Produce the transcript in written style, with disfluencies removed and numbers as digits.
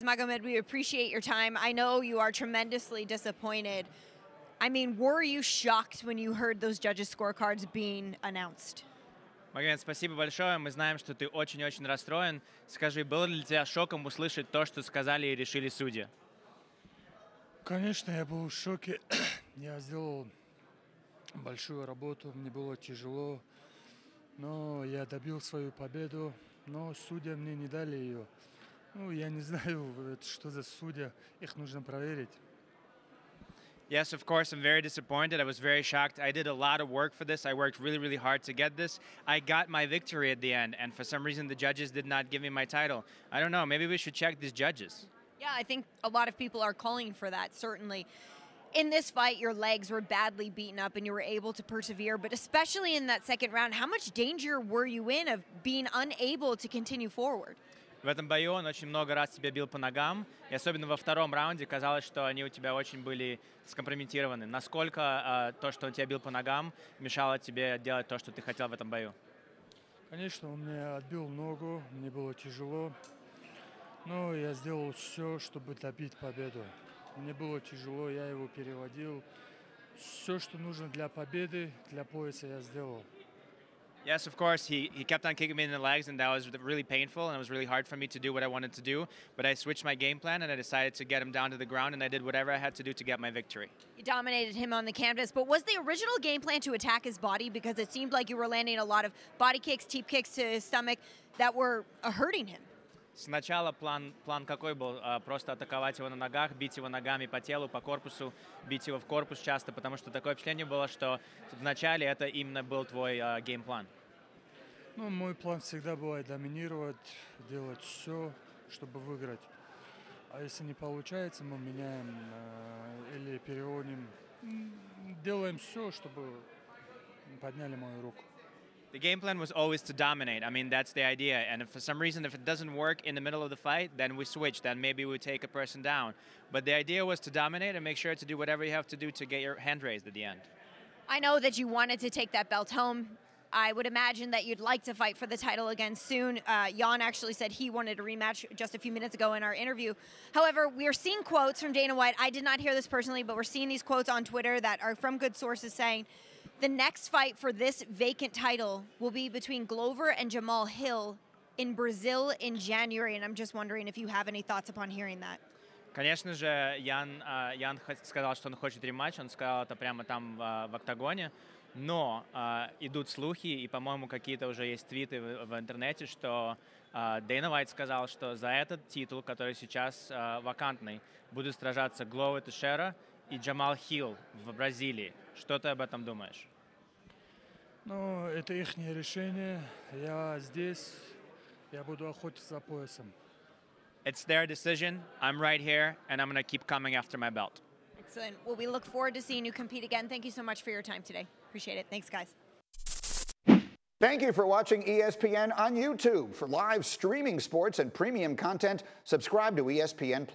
Magomed, we appreciate your time. I know you are tremendously disappointed. I mean, were you shocked when you heard those judges' scorecards being announced? Magomed, спасибо большое. Мы знаем, что ты очень-очень расстроен. Скажи, было ли для тебя шоком услышать то, что сказали и решили судьи? Конечно, я был в шоке. Я сделал большую работу, мне было тяжело, но я добил свою победу, но судьи мне не дали ее. Ну, я не знаю, что за судья, их нужно проверить. Yes, of course, I'm very disappointed. I was very shocked. I did a lot of work for this. I worked really, really hard to get this. I got my victory at the end, and for some reason the judges did not give me my title. I don't know, maybe we should check these judges. Yeah, I think a lot of people are calling for that, certainly. In this fight, your legs were badly beaten up and you were able to persevere, but especially in that second round, how much danger were you in of being unable to continue forward? В этом бою он очень много раз тебя бил по ногам, и особенно во втором раунде казалось, что они у тебя очень были скомпрометированы. Насколько то, что он тебя бил по ногам, мешало тебе делать то, что ты хотел в этом бою? Конечно, он мне отбил ногу, мне было тяжело, но я сделал все, чтобы добить победу. Мне было тяжело, я его переводил. Все, что нужно для победы, для пояса я сделал. Yes, of course, he kept on kicking me in the legs, and that was really painful, and it was really hard for me to do what I wanted to do. But I switched my game plan, and I decided to get him down to the ground, and I did whatever I had to do to get my victory. You dominated him on the canvas, but was the original game plan to attack his body? Because it seemed like you were landing a lot of body kicks, teep kicks to his stomach that were hurting him. Сначала план какой был? Просто атаковать его на ногах, бить его ногами по телу, по корпусу, бить его в корпус часто, потому что такое впечатление было, что вначале это именно был твой геймплан. Ну, мой план всегда бывает доминировать, делать все, чтобы выиграть. А если не получается, мы меняем или переводим, делаем все, чтобы подняли мою руку. The game plan was always to dominate. I mean, that's the idea. And if for some reason, if it doesn't work in the middle of the fight, then we switch. Then maybe we take a person down. But the idea was to dominate and make sure to do whatever you have to do to get your hand raised at the end. I know that you wanted to take that belt home. I would imagine that you'd like to fight for the title again soon. Jan actually said he wanted a rematch just a few minutes ago in our interview. However, we are seeing quotes from Dana White. I did not hear this personally, but we're seeing these quotes on Twitter that are from good sources saying, the next fight for this vacant title will be between Glover and Jamal Hill in Brazil in January. And I'm just wondering if you have any thoughts upon hearing that. Конечно же, Ян сказал, что он хочет рематч. Он сказал это прямо там в октагоне. Но идут слухи, и, по-моему, какие-то уже есть твиты в интернете, что Дэйна Уайт сказал, что за этот титул, который сейчас вакантный, будут сражаться Гловер Тишера и Джамал Хилл в Бразилии. Что ты об этом думаешь? Ну, это их решение. Я здесь, я буду охотиться за поясом. It's their decision. I'm right here, and I'm going to keep coming after my belt. Excellent. Well, we look forward to seeing you compete again. Thank you so much for your time today. Appreciate it. Thanks, guys. Thank you for watching ESPN on YouTube. For live streaming sports and premium content, subscribe to ESPN+.